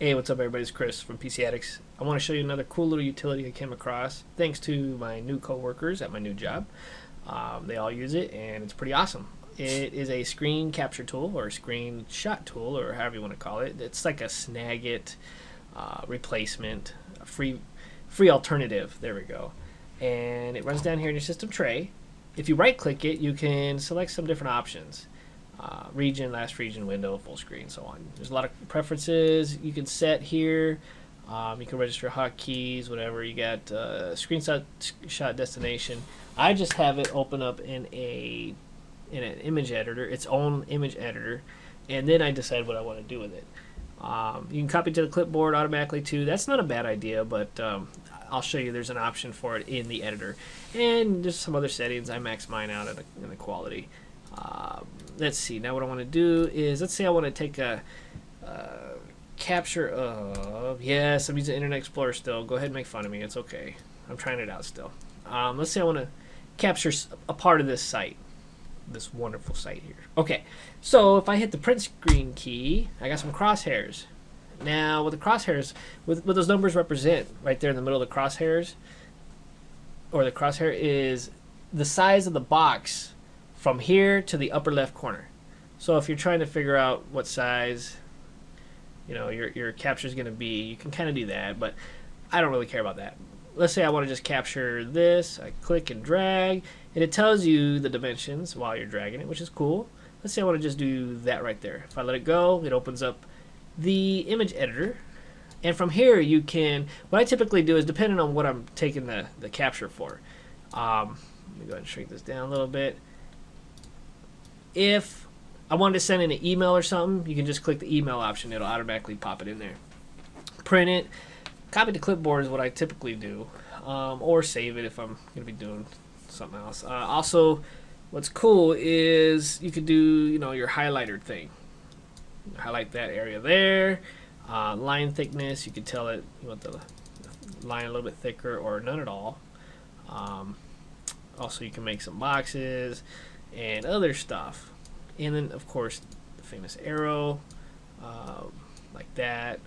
Hey, what's up everybody, it's Chris from PC Addicts. I want to show you another cool little utility I came across thanks to my new co-workers at my new job. They all use it and it's pretty awesome. It is a screen capture tool or screenshot tool or however you want to call it. It's like a Snagit replacement, a free alternative, there we go. And it runs down here in your system tray. If you right click it, you can select some different options. Region, last region, window, full screen, so on. There's a lot of preferences you can set here. You can register hotkeys, whatever. You got screenshot destination. I just have it open up in an image editor, its own image editor, and then I decide what I want to do with it. You can copy to the clipboard automatically too. That's not a bad idea, but I'll show you there's an option for it in the editor. And there's some other settings. I max mine out in the quality. Let's see, now what I want to do is, let's say I want to take a capture of, yes, I'm using Internet Explorer still, go ahead and make fun of me, it's okay, I'm trying it out still. Let's say I want to capture a part of this site, this wonderful site here. Okay, so if I hit the print screen key, I got some crosshairs. Now with the crosshairs, what those numbers represent right there in the middle of the crosshairs, or the crosshair, is the size of the box from here to the upper left corner. So if you're trying to figure out what size, you know, your capture is going to be, you can kind of do that, but I don't really care about that. Let's say I want to just capture this. I click and drag, and it tells you the dimensions while you're dragging it, which is cool. Let's say I want to just do that right there. If I let it go, it opens up the image editor, and from here you can, what I typically do is, depending on what I'm taking the capture for, let me go ahead and shrink this down a little bit. If I wanted to send in an email or something, you can just click the email option. It'll automatically pop it in there. Print it. Copy to clipboard is what I typically do. Or save it if I'm going to be doing something else. Also, what's cool is you could do, you know, your highlighter thing. Highlight that area there. Line thickness, you can tell it, you want the line a little bit thicker or none at all. Also, you can make some boxes and other stuff, and then of course the famous arrow, like that,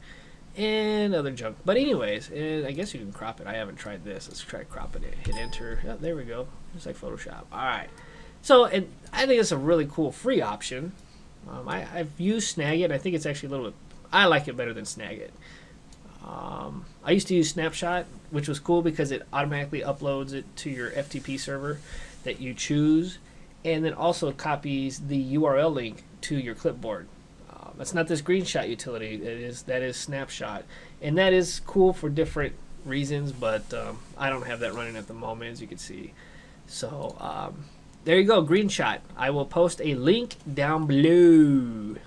and other junk. But anyways, and I guess you can crop it. I haven't tried this. Let's try cropping it. Hit enter. Oh, there we go. Just like Photoshop. All right. So, and I think it's a really cool free option. I've used Snagit. I think it's actually a little bit. I like it better than Snagit. I used to use Snapshot, which was cool because it automatically uploads it to your FTP server that you choose. And then also copies the URL link to your clipboard. That's not this Greenshot utility. That is Snapshot, and that is cool for different reasons. But I don't have that running at the moment, as you can see. So there you go, Greenshot. I will post a link down below.